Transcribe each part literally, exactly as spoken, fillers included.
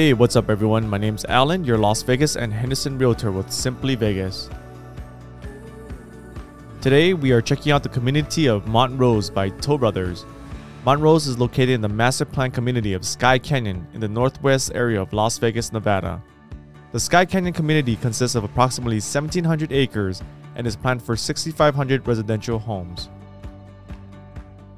Hey, what's up everyone? My name's Alan, your Las Vegas and Henderson Realtor with Simply Vegas. Today, we are checking out the community of Montrose by Toll Brothers. Montrose is located in the master plan community of Skye Canyon in the northwest area of Las Vegas, Nevada. The Skye Canyon community consists of approximately seventeen hundred acres and is planned for six thousand five hundred residential homes.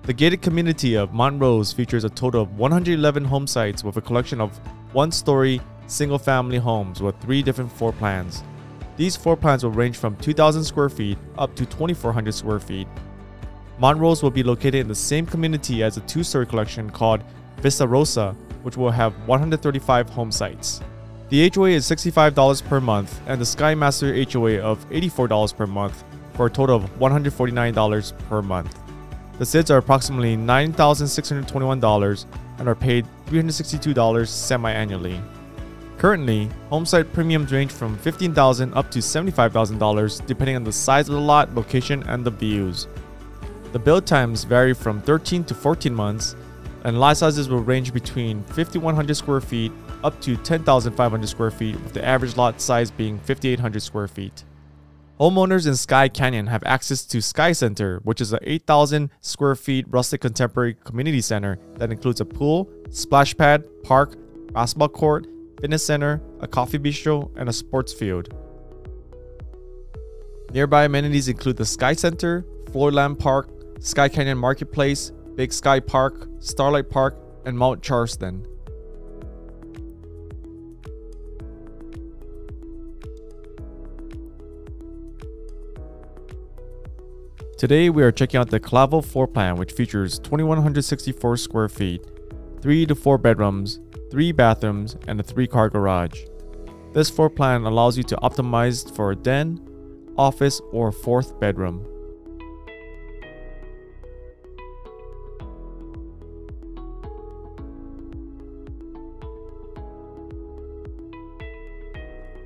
The gated community of Montrose features a total of one hundred eleven home sites with a collection of one-story, single-family homes with three different floor plans. These floor plans will range from two thousand square feet up to twenty-four hundred square feet. Montrose will be located in the same community as a two-story collection called Vista Rosa, which will have one hundred thirty-five home sites. The H O A is sixty-five dollars per month and the Skye Master H O A of eighty-four dollars per month for a total of one hundred forty-nine dollars per month. The S I Ds are approximately nine thousand six hundred twenty-one dollars and are paid three hundred sixty-two dollars semi-annually. Currently, homesite premiums range from fifteen thousand dollars up to seventy-five thousand dollars depending on the size of the lot, location, and the views. The build times vary from thirteen to fourteen months, and lot sizes will range between fifty-one hundred square feet up to ten thousand five hundred square feet, with the average lot size being fifty-eight hundred square feet. Homeowners in Skye Canyon have access to Skye Center, which is an eight thousand square feet rustic contemporary community center that includes a pool, splash pad, park, basketball court, fitness center, a coffee bistro, and a sports field. Nearby amenities include the Skye Center, Floorland Park, Skye Canyon Marketplace, Big Sky Park, Starlight Park, and Mount Charleston. Today, we are checking out the Clavel floor plan, which features two thousand one hundred sixty-four square feet, three to four bedrooms, three bathrooms, and a three-car garage. This floor plan allows you to optimize for a den, office, or fourth bedroom.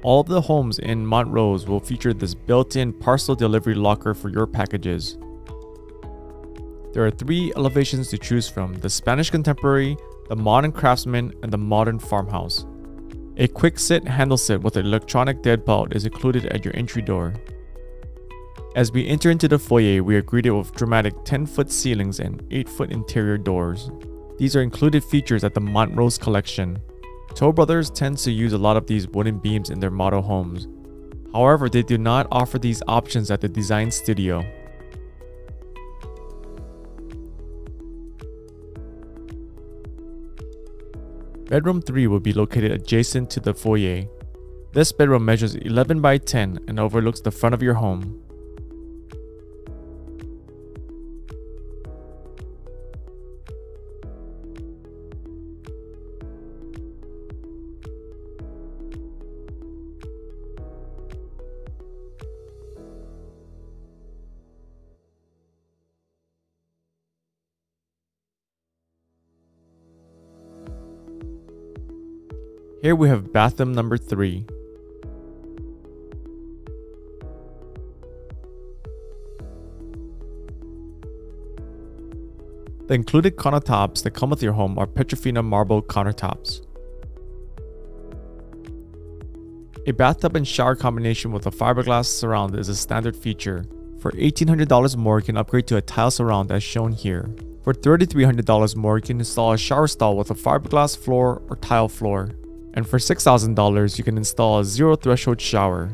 All of the homes in Montrose will feature this built-in parcel delivery locker for your packages. There are three elevations to choose from: the Spanish Contemporary, the Modern Craftsman, and the Modern Farmhouse. A quick sit handle set with an electronic deadbolt is included at your entry door. As we enter into the foyer, we are greeted with dramatic ten-foot ceilings and eight-foot interior doors. These are included features at the Montrose collection. Toll Brothers tends to use a lot of these wooden beams in their model homes. However, they do not offer these options at the design studio. Bedroom three will be located adjacent to the foyer. This bedroom measures eleven by ten and overlooks the front of your home. Here we have bathroom number three. The included countertops that come with your home are Petrofina marble countertops. A bathtub and shower combination with a fiberglass surround is a standard feature. For eighteen hundred dollars more, you can upgrade to a tile surround as shown here. For thirty-three hundred dollars more, you can install a shower stall with a fiberglass floor or tile floor. And for six thousand dollars, you can install a zero threshold shower.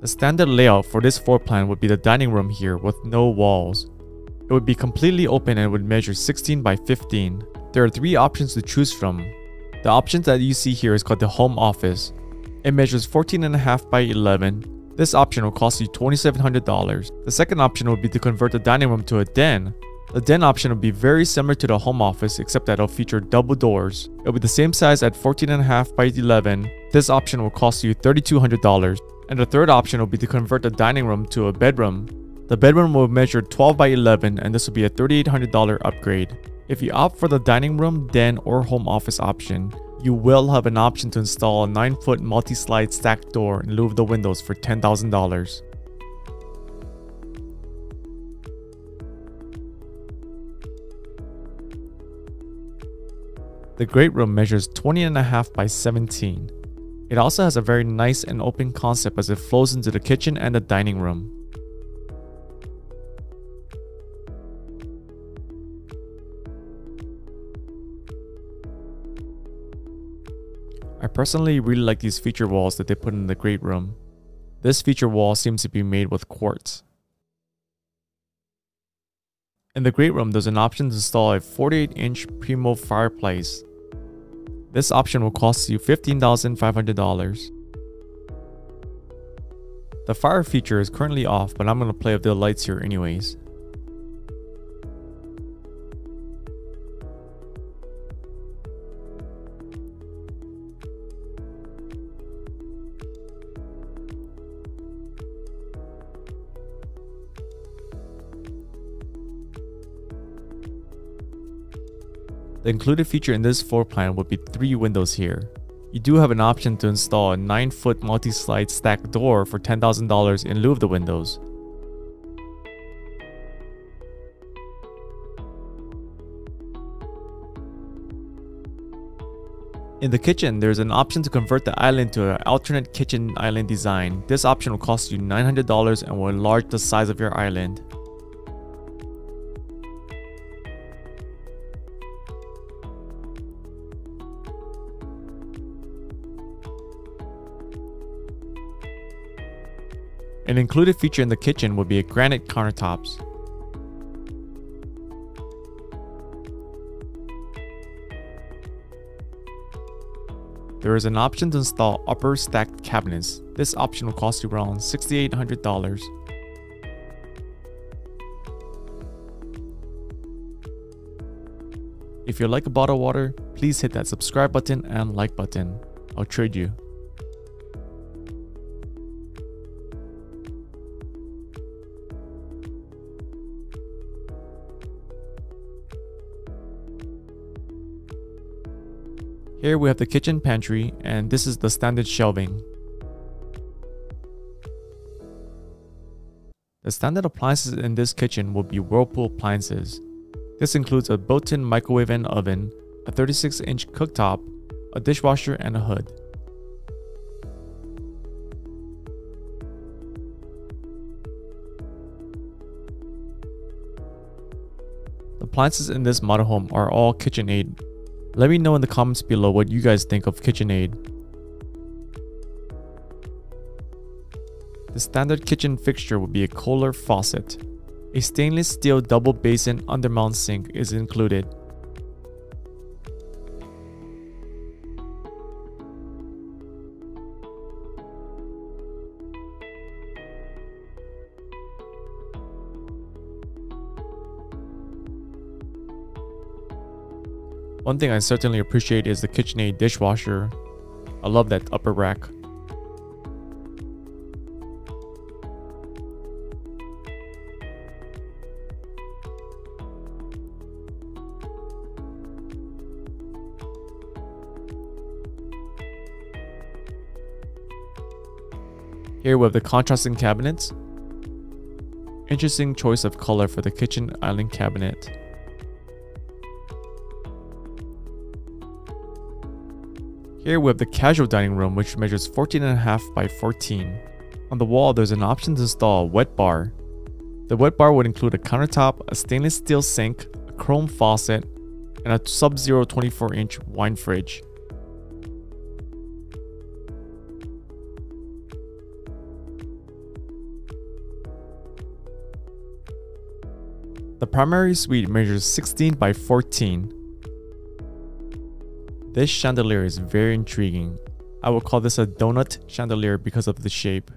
The standard layout for this floor plan would be the dining room here with no walls. It would be completely open and would measure sixteen by fifteen. There are three options to choose from. The options that you see here is called the home office. It measures fourteen and a half by eleven. This option will cost you two thousand seven hundred dollars. The second option would be to convert the dining room to a den. The den option will be very similar to the home office, except that it'll feature double doors. It'll be the same size at fourteen and a half by eleven. This option will cost you three thousand two hundred dollars. And the third option will be to convert the dining room to a bedroom. The bedroom will measure twelve by eleven, and this will be a three thousand eight hundred dollars upgrade. If you opt for the dining room, den, or home office option, you will have an option to install a nine-foot multi-slide stacked door in lieu of the windows for ten thousand dollars. The great room measures twenty and a half by seventeen. It also has a very nice and open concept as it flows into the kitchen and the dining room. I personally really like these feature walls that they put in the great room. This feature wall seems to be made with quartz. In the great room, there's an option to install a forty-eight inch Primo fireplace. This option will cost you fifteen thousand five hundred dollars. The fire feature is currently off, but I'm going to play with the lights here anyways. The included feature in this floor plan would be three windows here. You do have an option to install a nine foot multi-slide stack door for ten thousand dollars in lieu of the windows. In the kitchen, there's an option to convert the island to an alternate kitchen island design. This option will cost you nine hundred dollars and will enlarge the size of your island. An included feature in the kitchen would be a granite countertops. There is an option to install upper stacked cabinets. This option will cost you around six thousand eight hundred dollars. If you like a bottle of water, please hit that subscribe button and like button. I'll trade you. Here we have the kitchen pantry, and this is the standard shelving. The standard appliances in this kitchen will be Whirlpool appliances. This includes a built-in microwave and oven, a thirty-six inch cooktop, a dishwasher, and a hood. The appliances in this model home are all KitchenAid. Let me know in the comments below what you guys think of KitchenAid. The standard kitchen fixture would be a Kohler faucet. A stainless steel double basin undermount sink is included. One thing I certainly appreciate is the KitchenAid dishwasher. I love that upper rack. Here we have the contrasting cabinets. Interesting choice of color for the kitchen island cabinet. Here we have the casual dining room, which measures fourteen and a half by fourteen. On the wall, there's an option to install a wet bar. The wet bar would include a countertop, a stainless steel sink, a chrome faucet, and a Sub-Zero twenty-four inch wine fridge. The primary suite measures sixteen by fourteen. This chandelier is very intriguing. I would call this a donut chandelier because of the shape.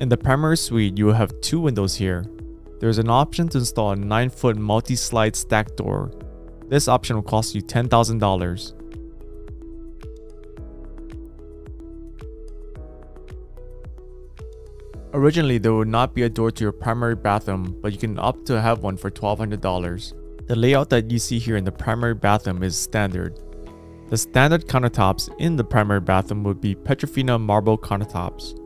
In the primary suite, you will have two windows here. There is an option to install a nine foot multi-slide stack door. This option will cost you ten thousand dollars. Originally, there would not be a door to your primary bathroom, but you can opt to have one for twelve hundred dollars. The layout that you see here in the primary bathroom is standard. The standard countertops in the primary bathroom would be Petrofina marble countertops.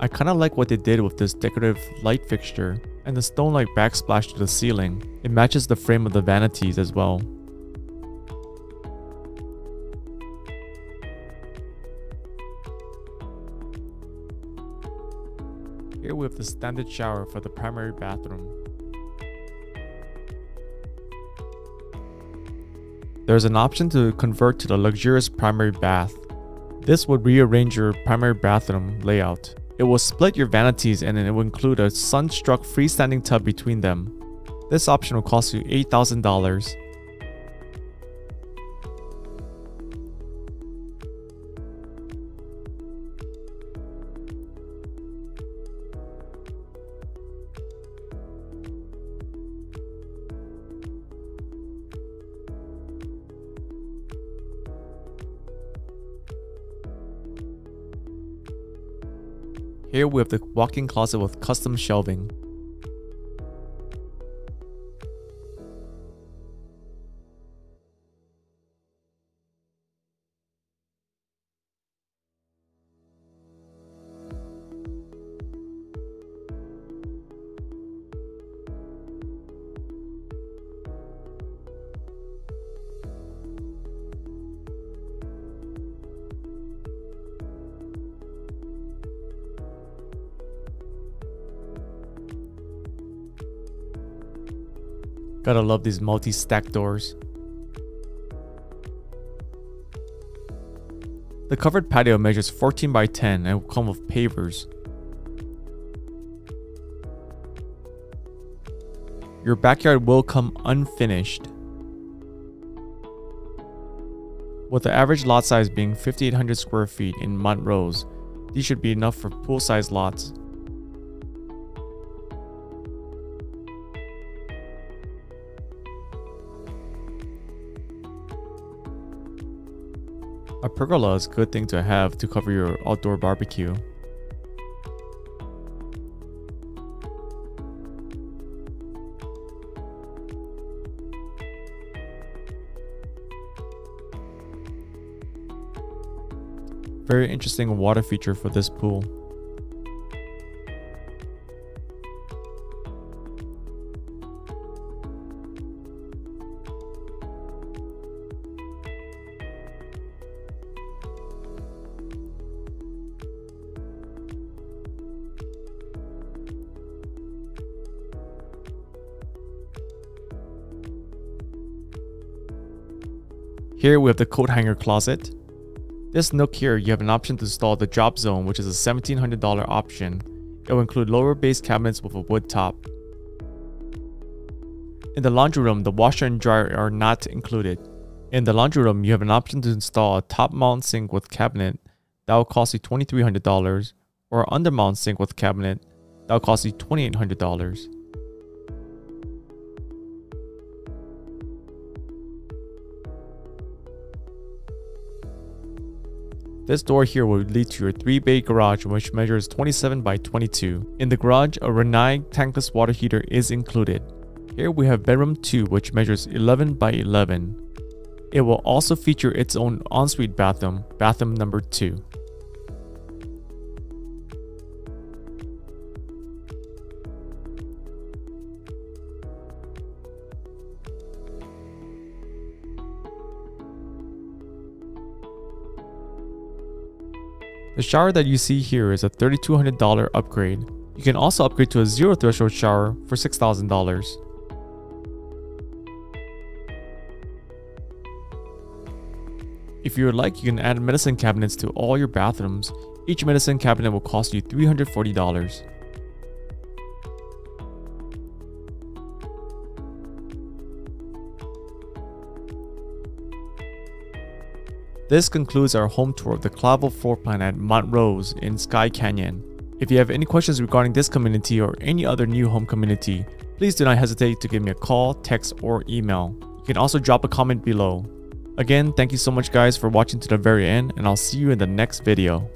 I kinda like what they did with this decorative light fixture and the stone-like backsplash to the ceiling. It matches the frame of the vanities as well. Here we have the standard shower for the primary bathroom. There's an option to convert to the luxurious primary bath. This would rearrange your primary bathroom layout. It will split your vanities and it will include a sun-struck freestanding tub between them. This option will cost you eight thousand dollars. Here we have the walk-in closet with custom shelving. Gotta love these multi-stack doors. The covered patio measures fourteen by ten and will come with pavers. Your backyard will come unfinished. With the average lot size being fifty-eight hundred square feet in Montrose, these should be enough for pool-sized lots. A pergola is a good thing to have to cover your outdoor barbecue. Very interesting water feature for this pool. Here we have the coat hanger closet. This nook here, you have an option to install the drop zone, which is a seventeen hundred dollar option. It will include lower base cabinets with a wood top. In the laundry room, the washer and dryer are not included. In the laundry room, you have an option to install a top mount sink with cabinet. That will cost you twenty-three hundred dollars, or under mount sink with cabinet. That will cost you twenty-eight hundred dollars. This door here will lead to your three bay garage, which measures twenty-seven by twenty-two. In the garage, a Renai tankless water heater is included. Here we have bedroom two, which measures eleven by eleven. It will also feature its own ensuite bathroom, bathroom number two. The shower that you see here is a thirty-two hundred dollar upgrade. You can also upgrade to a zero threshold shower for six thousand dollars. If you would like, you can add medicine cabinets to all your bathrooms. Each medicine cabinet will cost you three hundred forty dollars. This concludes our home tour of the Clavel floor plan at Montrose in Skye Canyon. If you have any questions regarding this community or any other new home community, please do not hesitate to give me a call, text, or email. You can also drop a comment below. Again, thank you so much guys for watching to the very end, and I'll see you in the next video.